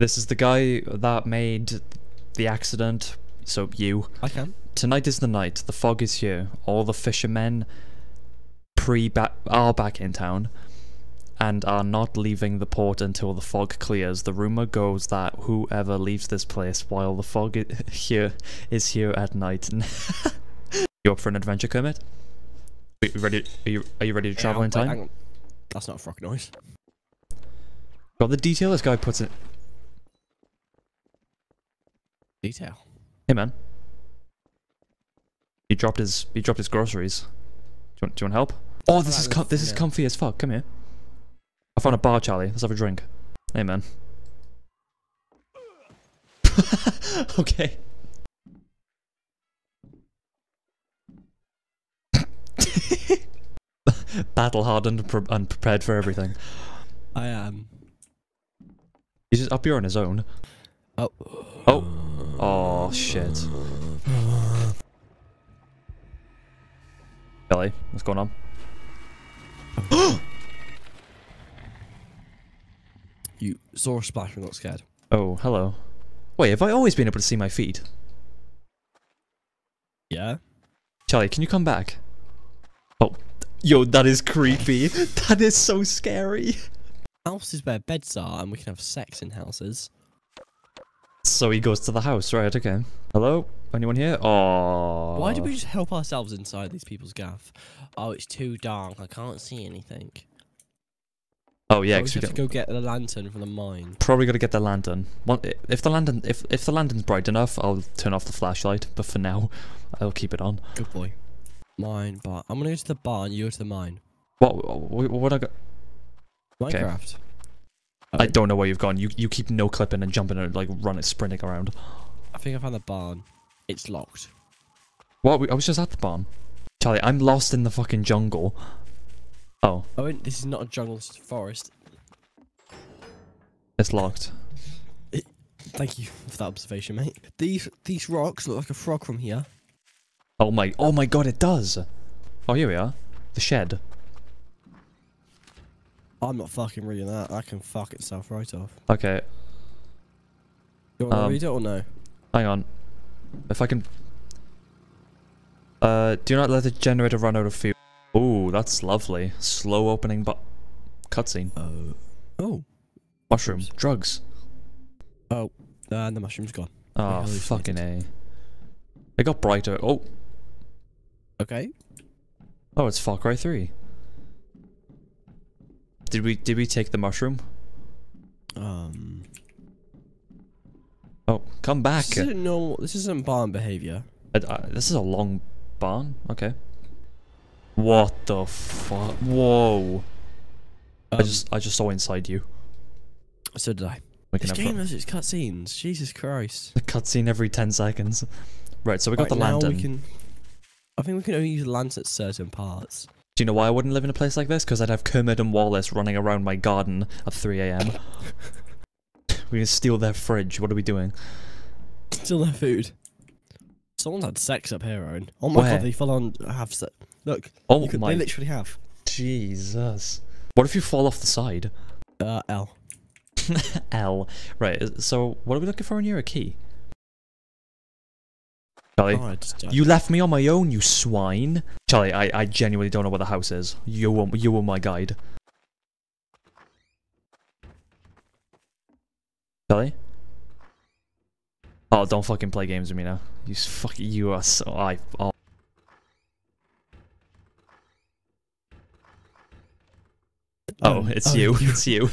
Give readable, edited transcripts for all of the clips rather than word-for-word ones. This is the guy that made the accident, so you. I can. Tonight is the night, the fog is here, all the fishermen are back in town and are not leaving the port until the fog clears. The rumor goes that whoever leaves this place while the fog is here at night. You up for an adventure, Kermit? Are you ready to travel in time? Hang on. That's not a frog noise. Got the detail this guy puts it. Detail. Hey man. He dropped his groceries. Do you want help? Oh, this is comfy as fuck. Come here. I found a bar, Charlie. Let's have a drink. Hey man. Okay. Battle hardened and prepared for everything. I am. He's just up here on his own. Oh. Oh. Oh shit. Billy, what's going on? You saw a splash and got scared. Oh, hello. Wait, have I always been able to see my feet? Yeah. Charlie, can you come back? Oh. Yo, that is creepy. That is so scary. Houses where beds are and we can have sex in houses. So he goes to the house, right, okay. Hello? Anyone here? Oh. Why do we just help ourselves inside these people's gaff? Oh, it's too dark. I can't see anything. Oh yeah, because we have to go get the lantern from the mine. Probably got to get the lantern. If the lantern's bright enough, I'll turn off the flashlight. But for now, I'll keep it on. Good boy. Mine bar. I'm gonna go to the bar and you go to the mine. What I got? Minecraft. Okay. I don't know where you've gone. You keep no clipping and jumping and like sprinting around. I think I found the barn. It's locked. What? I was just at the barn. Charlie, I'm lost in the fucking jungle. Oh. Oh, this is not a jungle, it's a forest. It's locked. Thank you for that observation, mate. These rocks look like a frog from here. Oh my god, it does. Oh, here we are. The shed. I'm not fucking reading that. I can fuck itself right off. Okay. Do you want to read it or no? Hang on. If I can... do not let the generator run out of fuel. Ooh, that's lovely. Slow opening but... Cutscene. Oh. Mushroom. Oops. Drugs. Oh. And the mushroom's gone. Oh, fucking A. It got brighter. Oh. Okay. Oh, it's Far Cry 3. Did we take the mushroom? Oh, come back! This isn't normal. This isn't barn behavior. This is a long barn. Okay. What the fuck? Whoa! I just saw inside you. So did I. This game has its cutscenes. Jesus Christ! The cutscene every 10 seconds. Right. So we got the lantern. I think we can only use the lantern at certain parts. Do you know why I wouldn't live in a place like this? Because I'd have Kermit and Wallace running around my garden at 3 AM. We can steal their fridge. What are we doing? Steal their food. Someone's had sex up here, Aaron. Oh my god, they fell on... Have sex. Look, oh they literally have. Jesus. What if you fall off the side? L. L. Right, so what are we looking for in here? A key? Charlie, you left me on my own, you swine. Charlie, I genuinely don't know where the house is. You were my guide. Charlie? Oh, don't fucking play games with me now. You are so... Oh. Oh, it's you. It's you.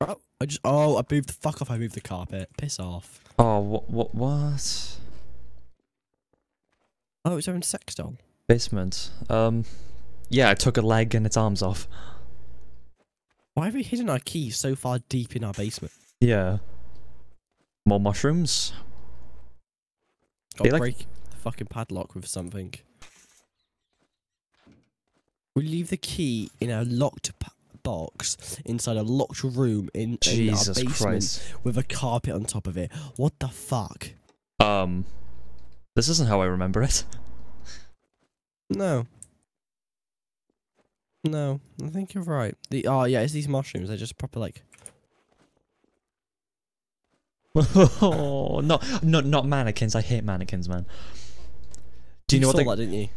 I moved the fuck off. I moved the carpet. Piss off. Oh, what? Oh, it's Owen's sex doll. Basement. Yeah, I took a leg and its arms off. Why have we hidden our keys so far deep in our basement? Yeah. More mushrooms. Gotta break the fucking padlock with something. We leave the key in a locked box inside a locked room in our basement with a carpet on top of it. What the fuck? This isn't how I remember it. No. No, I think you're right. Oh yeah, it's these mushrooms. They're just proper like Oh, not mannequins. I hate mannequins, man. Do you know what? You saw that, didn't you?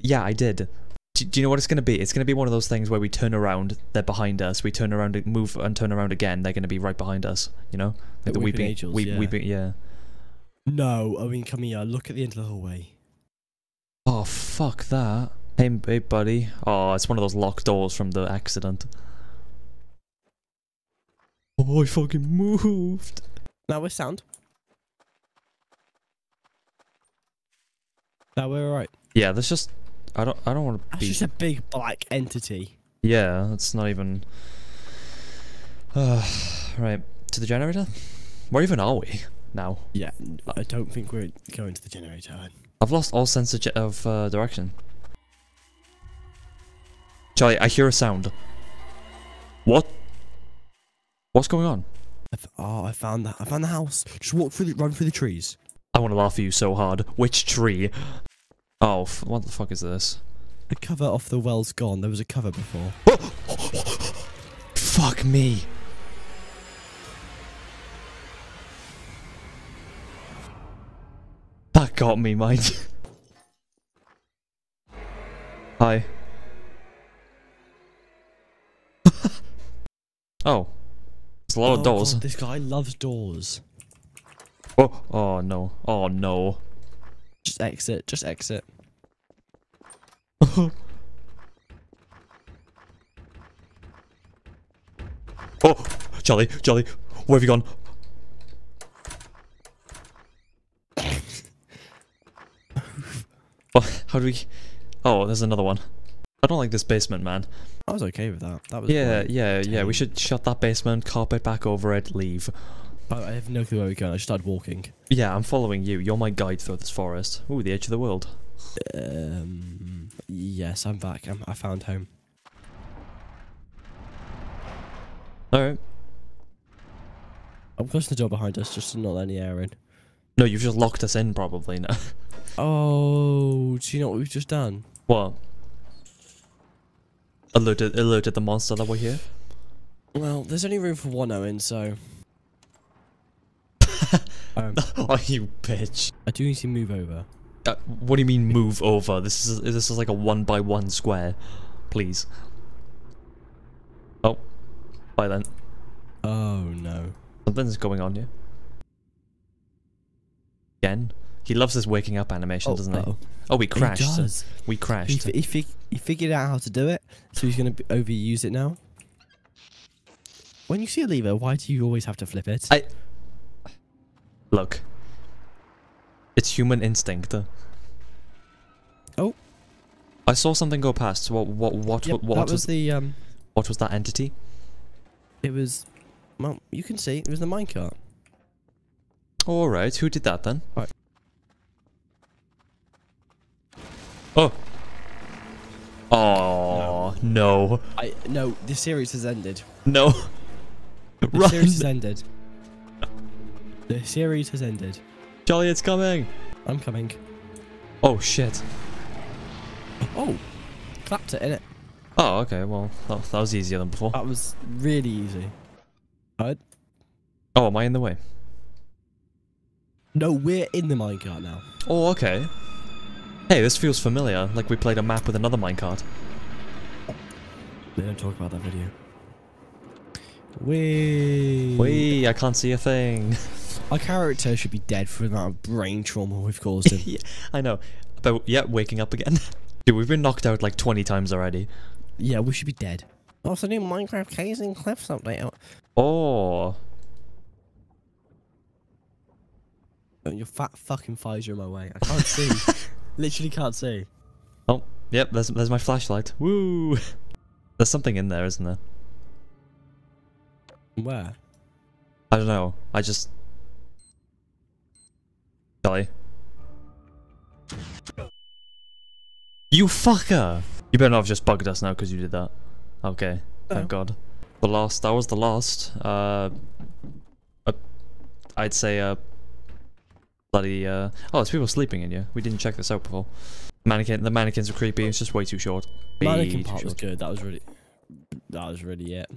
Yeah, I did. Do you know what it's going to be? It's going to be one of those things where we turn around, they're behind us. We turn around, move, and turn around again. They're going to be right behind us. You know, like the weeping angels. Yeah. No, I mean, come here. Look at the end of the hallway. Oh, fuck that. Hey, buddy. Oh, it's one of those locked doors from the accident. Oh, I fucking moved. Now we're sound. Now we're alright. Yeah, that's just... I don't want to be... That's just a big black entity. Yeah, that's not even... right, to the generator? Where even are we now? Yeah, I don't think we're going to the generator. I've lost all sense of direction. Charlie, I hear a sound. What? What's going on? I found the house. Just walk through run through the trees. I want to laugh at you so hard. Which tree? Oh, what the fuck is this? The cover off the well's gone. There was a cover before. Oh! Fuck me. That got me, mate. Hi. Oh. There's a lot of doors. God, this guy loves doors. Oh, oh no. Oh no. Just exit. Just exit. Oh, Charlie, Charlie, where have you gone? Oh, how do we... Oh, there's another one. I don't like this basement, man. I was okay with that. That was yeah. We should shut that basement, carpet back over it, leave. I have no clue where we're going. I just started walking. Yeah, I'm following you. You're my guide through this forest. Ooh, the edge of the world. Yes, I'm back. I found home. Alright. I'm closing the door behind us just to not let any air in. No, you've just locked us in, probably. No. Oh, do you know what we've just done? What? Alerted the monster that we're here? Well, there's only room for one, Owen, so... Oh, you bitch. I do need to move over. What do you mean move over? This is like a 1 by 1 square. Please. Oh. Bye then. Oh, no. Something's going on here. Again? He loves this waking up animation, doesn't he? Oh, we crashed. He does. So we crashed. He figured out how to do it, so he's going to overuse it now. When you see a lever, why do you always have to flip it? Look. It's human instinct. Oh. I saw something go past. What was that entity? It was... Well, you can see. It was the minecart. Alright, who did that then? Right. Oh. Oh no. No, the series has ended. No. The series has ended. The series has ended. Charlie, it's coming. I'm coming. Oh shit. Oh. Clapped it, innit? Oh, okay, well that was easier than before. That was really easy. Oh, am I in the way? No, we're in the minecart now. Oh, okay. Hey, this feels familiar, like we played a map with another minecart. They don't talk about that video. Wee. Wee, I can't see a thing. Our character should be dead for the amount of brain trauma we've caused him. Yeah, I know. But, yeah, waking up again. Dude, we've been knocked out like 20 times already. Yeah, we should be dead. Also, new Minecraft Caves and Cliffs update out. Oh. Your fat fucking Pfizer in my way. I can't see. Literally can't see. Oh, yep, there's my flashlight. Woo! There's something in there, isn't there? Where? I don't know. I just... Charlie. You fucker! You better not have just bugged us now because you did that. Okay. Oh. Thank God. That was the last. I'd say, bloody, oh, there's people sleeping in here. We didn't check this out before. The mannequins are creepy. It's just way too short. Mannequin part was good. That was really it.